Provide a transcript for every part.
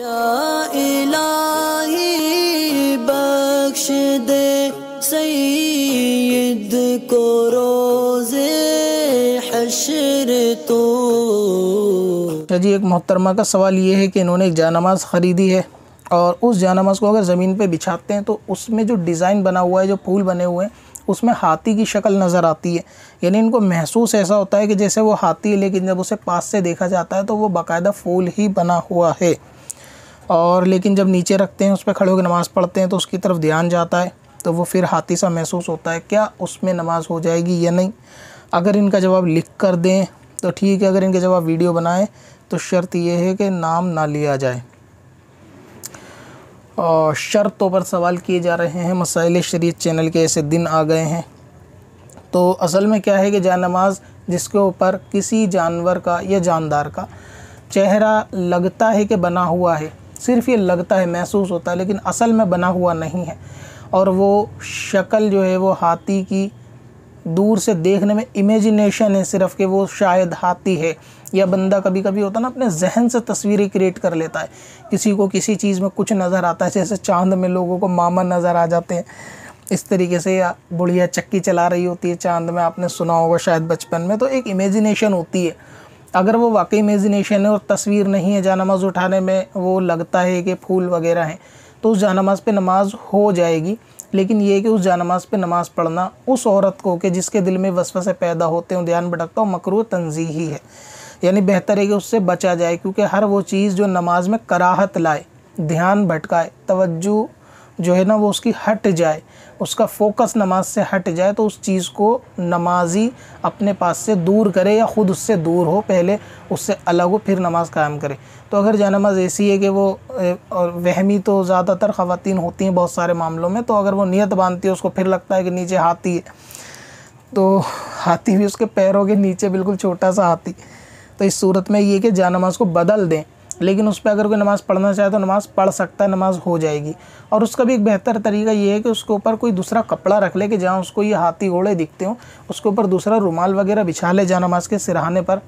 या इलाही बख्श दे सईद को रोज़े हश्र तो। जी एक मोहतरमा का सवाल ये है कि इन्होंने एक जानमाज़ ख़रीदी है और उस जानमाज़ को अगर ज़मीन पे बिछाते हैं तो उसमें जो डिज़ाइन बना हुआ है, जो फूल बने हुए हैं, उसमें हाथी की शक्ल नज़र आती है। यानी इनको महसूस ऐसा होता है कि जैसे वो हाथी है, लेकिन जब उसे पास से देखा जाता है तो वो बाकायदा फूल ही बना हुआ है। और लेकिन जब नीचे रखते हैं, उस पर खड़े होकर नमाज़ पढ़ते हैं तो उसकी तरफ ध्यान जाता है तो वो फिर हाथी सा महसूस होता है। क्या उसमें नमाज़ हो जाएगी या नहीं? अगर इनका जवाब लिख कर दें तो ठीक है, अगर इनके जवाब वीडियो बनाएं तो शर्त यह है कि नाम ना लिया जाए। और शर्तों पर सवाल किए जा रहे हैं। मसाइल शरीयत चैनल के ऐसे दिन आ गए हैं। तो असल में क्या है कि जानमाज़ जिसके ऊपर किसी जानवर का या जानदार का चेहरा लगता है कि बना हुआ है, सिर्फ ये लगता है, महसूस होता है, लेकिन असल में बना हुआ नहीं है। और वो शक्ल जो है वो हाथी की दूर से देखने में इमेजिनेशन है सिर्फ, कि वो शायद हाथी है। या बंदा कभी कभी होता है ना, अपने जहन से तस्वीरें क्रिएट कर लेता है। किसी को किसी चीज़ में कुछ नज़र आता है, जैसे चांद में लोगों को मामा नज़र आ जाते हैं इस तरीके से, या बुढ़िया चक्की चला रही होती है चांद में, आपने सुना होगा शायद बचपन में। तो एक इमेजिनेशन होती है। अगर वो वाकई इमेजिनेशन है और तस्वीर नहीं है, जानमाज़ उठाने में वो लगता है कि फूल वगैरह हैं, तो उस जानमाज़ पे नमाज हो जाएगी। लेकिन ये कि उस जानमाज़ पे नमाज़ पढ़ना उस औरत को कि जिसके दिल में वसवसे पैदा होते हैं, ध्यान भटकता हो, मकरूह तंजीही है। यानी बेहतर है कि उससे बचा जाए, क्योंकि हर वो चीज़ जो नमाज में कराहत लाए, ध्यान भटकाए, तवज्जो जो है ना वो उसकी हट जाए, उसका फोकस नमाज से हट जाए, तो उस चीज़ को नमाजी अपने पास से दूर करे या ख़ुद उससे दूर हो, पहले उससे अलग हो, फिर नमाज़ कायम करे। तो अगर जानमाज़ ऐसी है कि वो और वहमी तो ज़्यादातर ख़वातीन होती हैं बहुत सारे मामलों में, तो अगर वो नियत बांधती है, उसको फिर लगता है कि नीचे हाथी है, तो हाथी भी उसके पैरों के नीचे, बिल्कुल छोटा सा हाथी। तो इस सूरत में ये कि जानमाज़ को बदल दें, लेकिन उस पर अगर कोई नमाज़ पढ़ना चाहे तो नमाज़ पढ़ सकता है, नमाज़ हो जाएगी। और उसका भी एक बेहतर तरीका ये है कि उसके ऊपर कोई दूसरा कपड़ा रख ले कि जहाँ उसको ये हाथी घोड़े दिखते हों, उसके ऊपर दूसरा रुमाल वगैरह बिछा ले जानमाज़ के सिरहाने पर,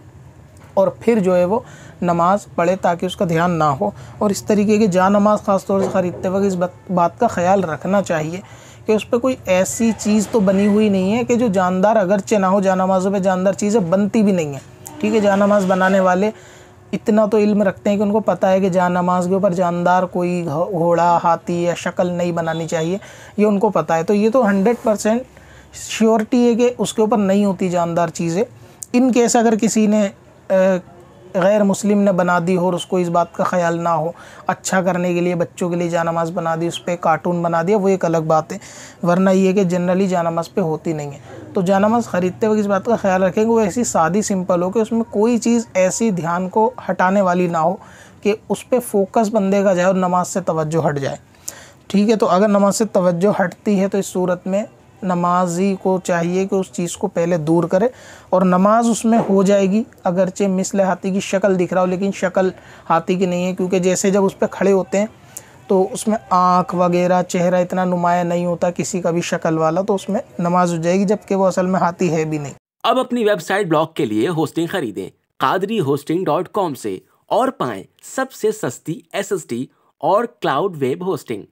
और फिर जो है वो नमाज़ पढ़े ताकि उसका ध्यान ना हो। और इस तरीके के जानमाज़ ख़ास तौर से ख़रीदते वक्त इस बात का ख्याल रखना चाहिए कि उस पर कोई ऐसी चीज़ तो बनी हुई नहीं है कि जो जानदार अगरचे ना हो। जानमाज़ों पर जानदार चीज़ें बनती भी नहीं हैं, ठीक है। जानमाज़ बनाने वाले इतना तो इल्म रखते हैं कि उनको पता है कि जानमाज़ के ऊपर जानदार कोई घोड़ा, हाथी या शक्ल नहीं बनानी चाहिए, ये उनको पता है। तो ये तो 100% श्योरिटी है कि उसके ऊपर नहीं होती जानदार चीज़ें। इन केस अगर किसी ने गैर मुस्लिम ने बना दी हो और उसको इस बात का ख्याल ना हो, अच्छा करने के लिए बच्चों के लिए जानमाज़ बना दी, उस पर कार्टून बना दिया, वो एक अलग बात है, वरना ये कि जनरली जानमाज़ पे होती नहीं है। तो जानमाज़ ख़रीदते वक्त इस बात का ख्याल रखेंगे वो ऐसी सादी सिंपल हो कि उसमें कोई चीज़ ऐसी ध्यान को हटाने वाली ना हो कि उस पर फोकस बंदे का जाए और नमाज से तवज्जो हट जाए, ठीक है। तो अगर नमाज से तवज्जो हटती है तो इस सूरत में नमाजी को चाहिए कि उस चीज़ को पहले दूर करे, और नमाज उसमें हो जाएगी अगरचे मिसल हाथी की शक्ल दिख रहा हो, लेकिन शक्ल हाथी की नहीं है। क्योंकि जैसे जब उस पर खड़े होते हैं तो उसमें आँख वगैरह चेहरा इतना नुमाया नहीं होता किसी का भी शक्ल वाला, तो उसमें नमाज हो जाएगी, जबकि वो असल में हाथी है भी नहीं। अब अपनी वेबसाइट ब्लॉग के लिए होस्टिंग खरीदें कादरी होस्टिंग.com से और पाएं सबसे सस्ती SSD और cloud web hosting,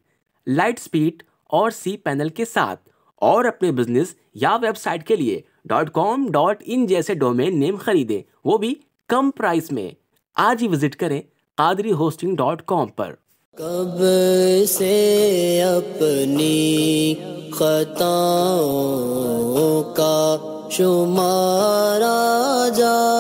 light speed और cPanel के साथ, और अपने बिजनेस या वेबसाइट के लिए .com, .in जैसे डोमेन नेम खरीदें, वो भी कम प्राइस में। आज ही विजिट करें कादरी होस्टिंग.com पर। कब से अपनी खताओं का शुमारा जा